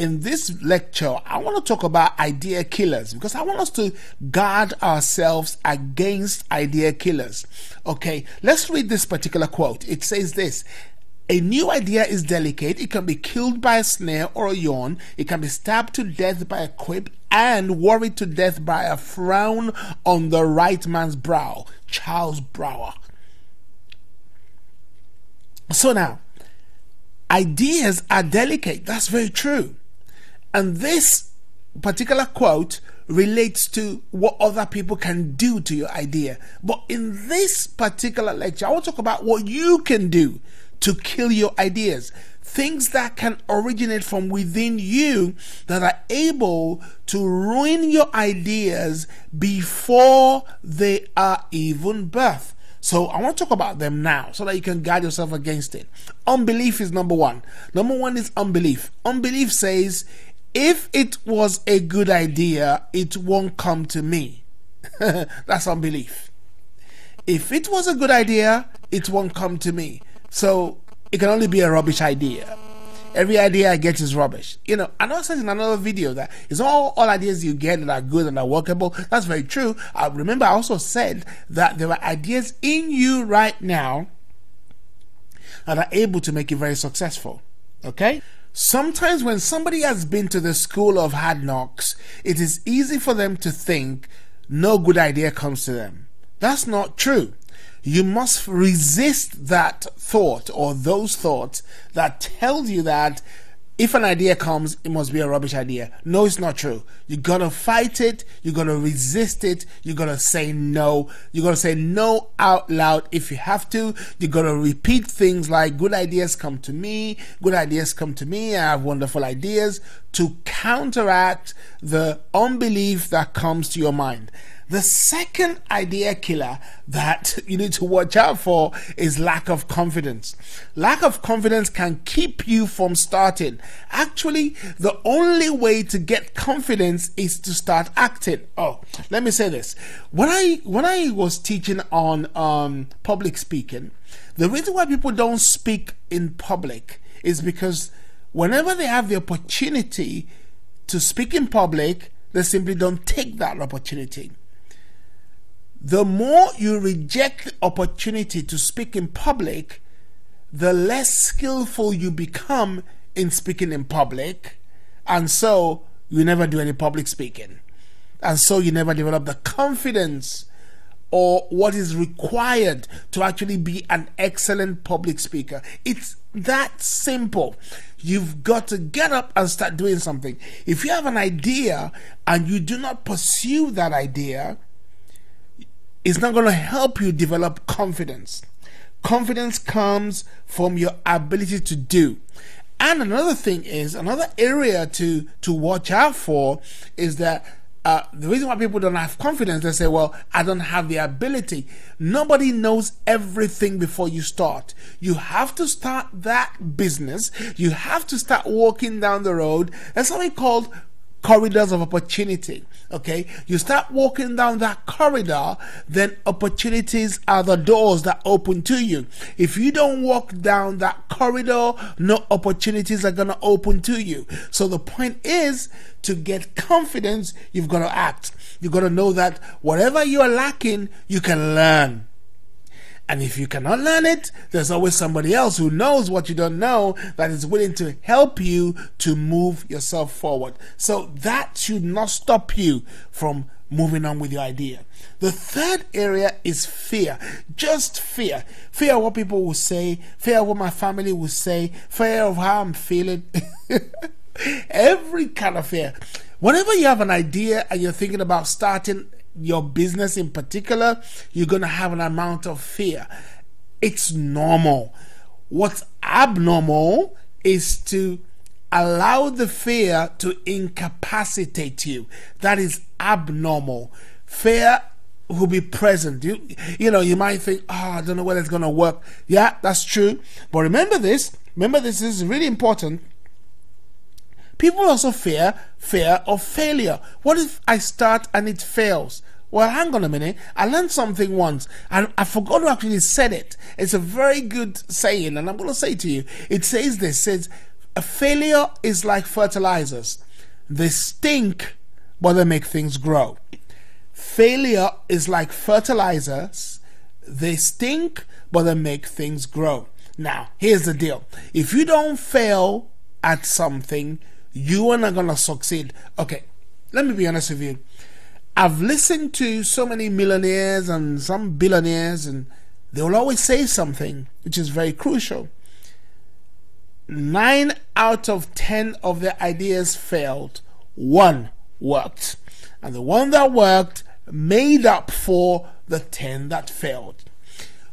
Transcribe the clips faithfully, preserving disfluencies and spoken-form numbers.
in this lecture, I want to talk about idea killers, because I want us to guard ourselves against idea killers. Okay, let's read this particular quote. It says this: "A new idea is delicate. It can be killed by a snare or a yawn. It can be stabbed to death by a quip and worried to death by a frown on the right man's brow." Charles Brower. So now, ideas are delicate. That's very true. And this particular quote relates to what other people can do to your idea. But in this particular lecture, I will talk about what you can do to kill your ideas. Things that can originate from within you that are able to ruin your ideas before they are even birthed. So I want to talk about them now so that you can guard yourself against it. Unbelief is number one. Number one is unbelief. Unbelief says, if it was a good idea, it won't come to me. That's unbelief. If it was a good idea, it won't come to me. So it can only be a rubbish idea. Every idea I get is rubbish. You know, I know I said in another video that it's all, all ideas you get that are good and are workable. That's very true. I remember I also said that there are ideas in you right now that are able to make you very successful. Okay? Sometimes when somebody has been to the school of hard knocks, it is easy for them to think no good idea comes to them. That's not true. You must resist that thought or those thoughts that tell you that if an idea comes, it must be a rubbish idea. No, it's not true. You gotta fight it. You gotta resist it. You gotta say no. You gotta say no out loud if you have to. You gotta repeat things like, good ideas come to me. Good ideas come to me. I have wonderful ideas, to counteract the unbelief that comes to your mind. The second idea killer that you need to watch out for is lack of confidence. Lack of confidence can keep you from starting. Actually, the only way to get confidence is to start acting. Oh, let me say this. When I, when I was teaching on um, public speaking, the reason why people don't speak in public is because whenever they have the opportunity to speak in public, they simply don't take that opportunity. The more you reject the opportunity to speak in public, the less skillful you become in speaking in public, and so you never do any public speaking, and so you never develop the confidence or what is required to actually be an excellent public speaker. It's that simple. You've got to get up and start doing something. If you have an idea and you do not pursue that idea, it's not going to help you develop confidence. Confidence comes from your ability to do. And another thing is, another area to, to watch out for is that uh, the reason why people don't have confidence, they say, well, I don't have the ability. Nobody knows everything before you start. You have to start that business. You have to start walking down the road. That's something called corridors of opportunity. Okay, you start walking down that corridor, then opportunities are the doors that open to you. If you don't walk down that corridor, no opportunities are going to open to you. So the point is, to get confidence, you've got to act. You've got to know that whatever you are lacking, you can learn. And if you cannot learn it, there's always somebody else who knows what you don't know that is willing to help you to move yourself forward. So that should not stop you from moving on with your idea. The third area is fear. Just fear. Fear of what people will say. Fear of what my family will say. Fear of how I'm feeling. Every kind of fear. Whenever you have an idea and you're thinking about starting your business in particular, you're going to have an amount of fear. It's normal. What's abnormal is to allow the fear to incapacitate you. That is abnormal. Fear will be present. You, you know, you might think, oh, I don't know whether it's going to work. Yeah, that's true. But remember this. Remember this is really important. People also fear fear of failure. What if I start and it fails? Well, hang on a minute. I learned something once, and I forgot to actually said it. It's a very good saying, and I'm going to say it to you. It says this: says failure is like fertilizers. They stink, but they make things grow. Failure is like fertilizers. They stink, but they make things grow. Now, here's the deal. If you don't fail at something, you are not going to succeed. Okay, let me be honest with you. I've listened to so many millionaires and some billionaires, and they will always say something which is very crucial. Nine out of ten of their ideas failed. One worked. And the one that worked made up for the ten that failed.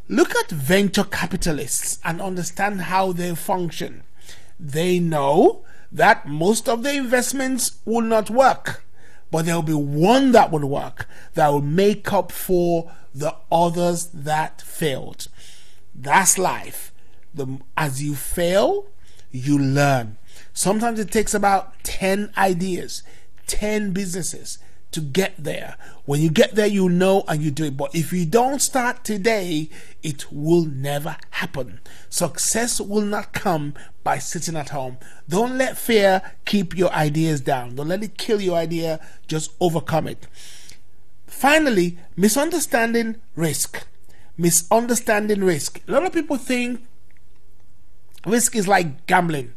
Look at venture capitalists and understand how they function. They know that most of the investments will not work, but there will be one that will work, that will make up for the others that failed. That's life. The, as you fail, you learn. Sometimes it takes about ten ideas, ten businesses to get there. When you get there, you know and you do it. But if you don't start today, it will never happen. Success will not come by sitting at home. Don't let fear keep your ideas down. Don't let it kill your idea. Just overcome it. Finally, misunderstanding risk. Misunderstanding risk. A lot of people think risk is like gambling.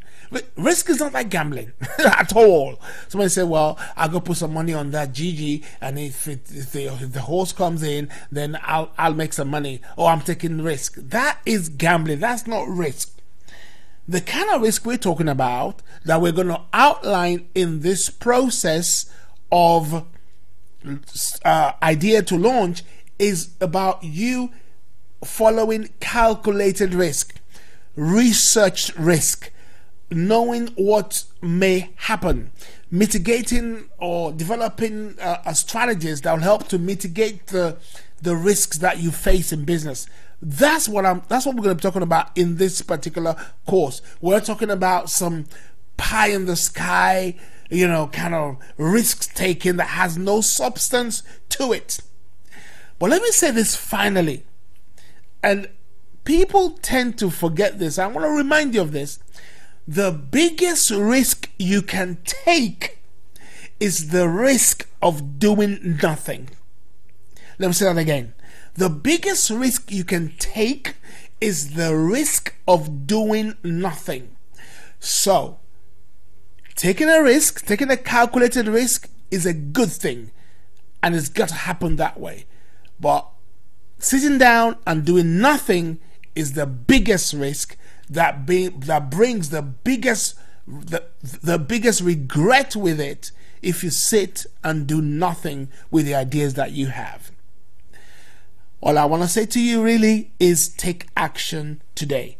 Risk is not like gambling at all. Somebody say, well, I'll go put some money on that G G, and if, it, if, the, if the horse comes in, then I'll, I'll make some money. Or I'm taking risk. That is gambling. That's not risk. The kind of risk we're talking about that we're going to outline in this process of uh, idea to launch is about you following calculated risk, researched risk, knowing what may happen, mitigating or developing uh, a strategies that will help to mitigate the the risks that you face in business. That's what I'm. That's what we're going to be talking about in this particular course. We're talking about some pie in the sky, you know, kind of risk taking that has no substance to it. But let me say this finally, and people tend to forget this. I want to remind you of this. The biggest risk you can take is the risk of doing nothing. Let me say that again. The biggest risk you can take is the risk of doing nothing. So, taking a risk, taking a calculated risk is a good thing, and it's got to happen that way. But sitting down and doing nothing is the biggest risk. That, be, that brings the biggest the, the biggest regret with it if you sit and do nothing with the ideas that you have. All I want to say to you really is take action today.